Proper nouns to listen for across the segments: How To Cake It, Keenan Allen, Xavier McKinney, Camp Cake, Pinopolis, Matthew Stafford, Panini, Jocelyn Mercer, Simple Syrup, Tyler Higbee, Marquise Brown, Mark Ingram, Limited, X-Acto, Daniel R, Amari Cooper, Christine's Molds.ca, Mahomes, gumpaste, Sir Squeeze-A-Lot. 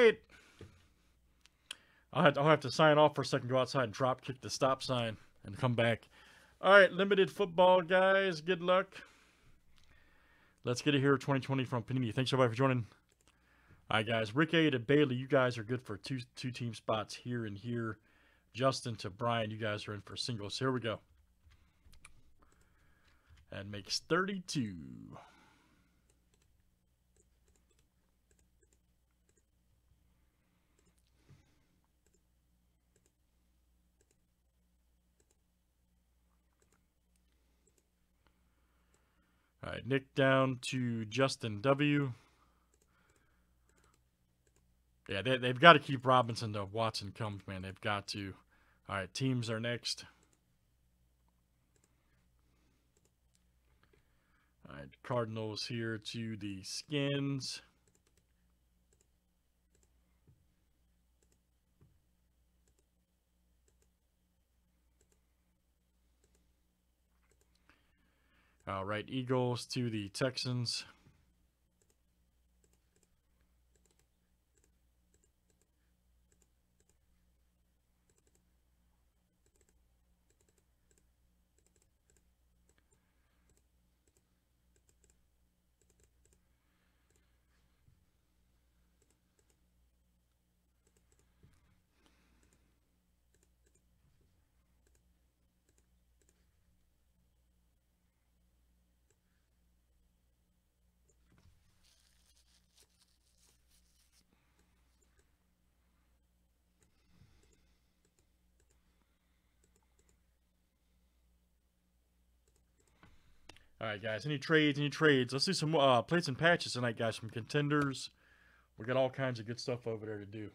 great. I'll have to sign off for a second, go outside and drop kick the stop sign and come back. All right, limited football, guys. Good luck. Let's get it here, 2020 from Panini. Thanks, everybody, for joining. All right, guys. Rick A to Bailey, you guys are good for two team spots here and here. Justin to Brian, you guys are in for singles. Here we go. And makes 32. All right, Nick down to Justin W. Yeah, they've got to keep Robinson to Watson comes, man. They've got to. All right, teams are next. All right, Cardinals here to the Skins. All right, Eagles to the Texans. All right, guys, any trades? Let's do some plates and patches tonight, guys, from Contenders. We got all kinds of good stuff over there to do.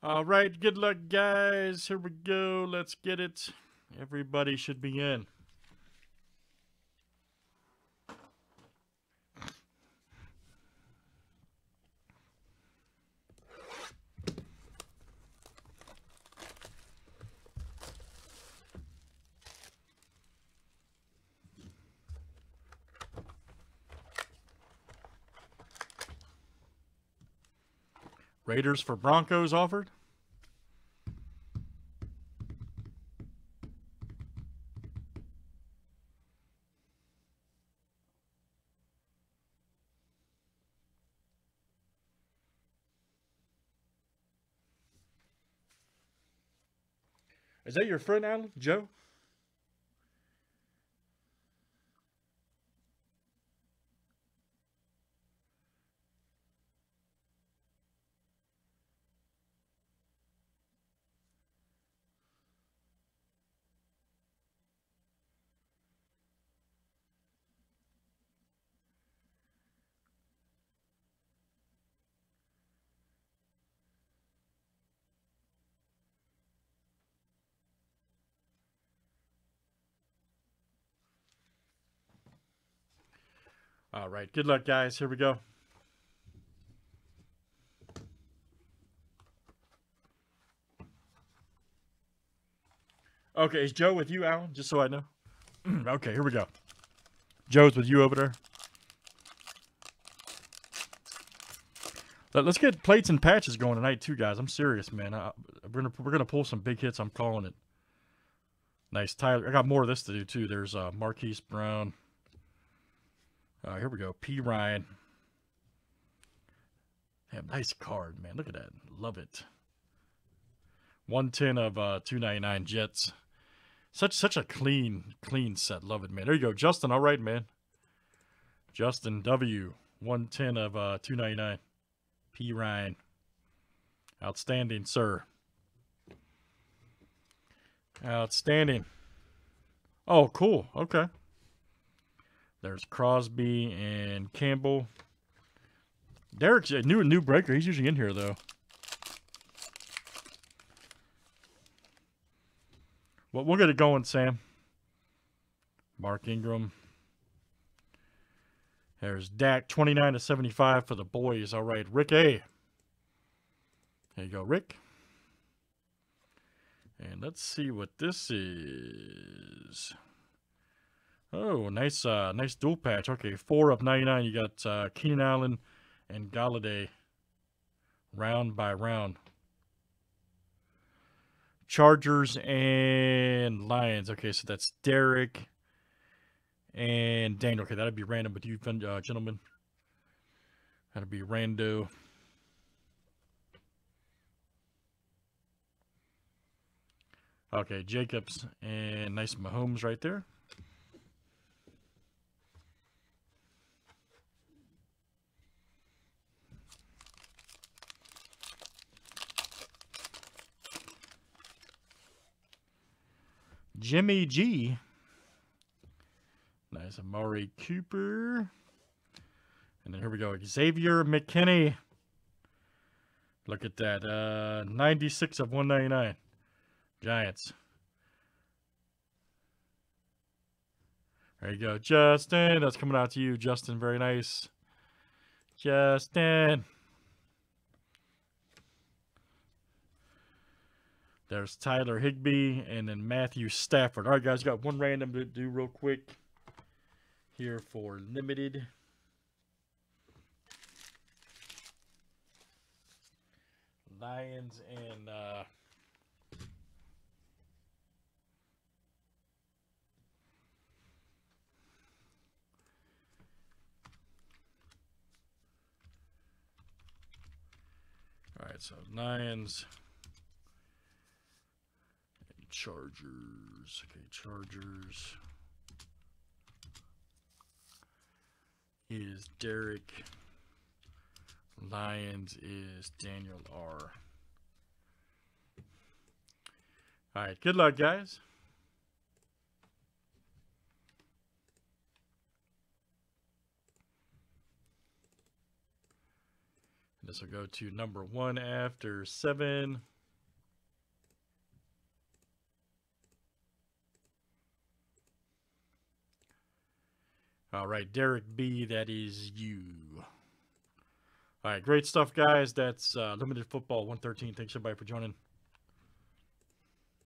All right, good luck, guys. Here we go. Let's get it. Everybody should be in. Raiders for Broncos offered. Is that your friend, Alan? Joe? All right, good luck, guys. Here we go. Okay, is Joe with you, Alan? Just so I know. Okay, here we go. Joe's with you over there. Let's get plates and patches going tonight, too, guys. I'm serious, man. We're gonna pull some big hits. I'm calling it. Nice, Tyler. I got more of this to do, too. There's Marquise Brown. Here we go. P. Ryan. Damn, nice card, man. Look at that. Love it. 110 of 299 Jets. Such a clean set. Love it, man. There you go, Justin. All right, man. Justin W. 110 of 299. P. Ryan. Outstanding, sir. Outstanding. Oh, cool. Okay. There's Crosby and Campbell. Derek's a new breaker. He's usually in here, though. Well, we'll get it going, Sam. Mark Ingram. There's Dak, 29/75 for the boys. All right, Rick A. There you go, Rick. And let's see what this is. Oh, nice, nice dual patch. Okay, 4/99. You got Keenan Allen and Galladay. Round by round. Chargers and Lions. Okay, so that's Derek and Daniel. Okay, that'd be random with you, gentlemen. That'd be rando. Okay, Jacobs and nice Mahomes right there. Jimmy G. Nice Amari Cooper. And then here we go, Xavier McKinney. Look at that. 96/199. Giants. There you go, Justin. That's coming out to you, Justin. Very nice, Justin. There's Tyler Higbee and then Matthew Stafford. All right, guys, got one random to do real quick here for Limited. Lions and all right, so Lions. Chargers. Okay, Chargers is Derek. Lions is Daniel R. All right, good luck, guys. This will go to number 1 after 7. All right, Derek B, that is you. All right, great stuff, guys. That's Limited Football 113. Thanks, everybody, for joining.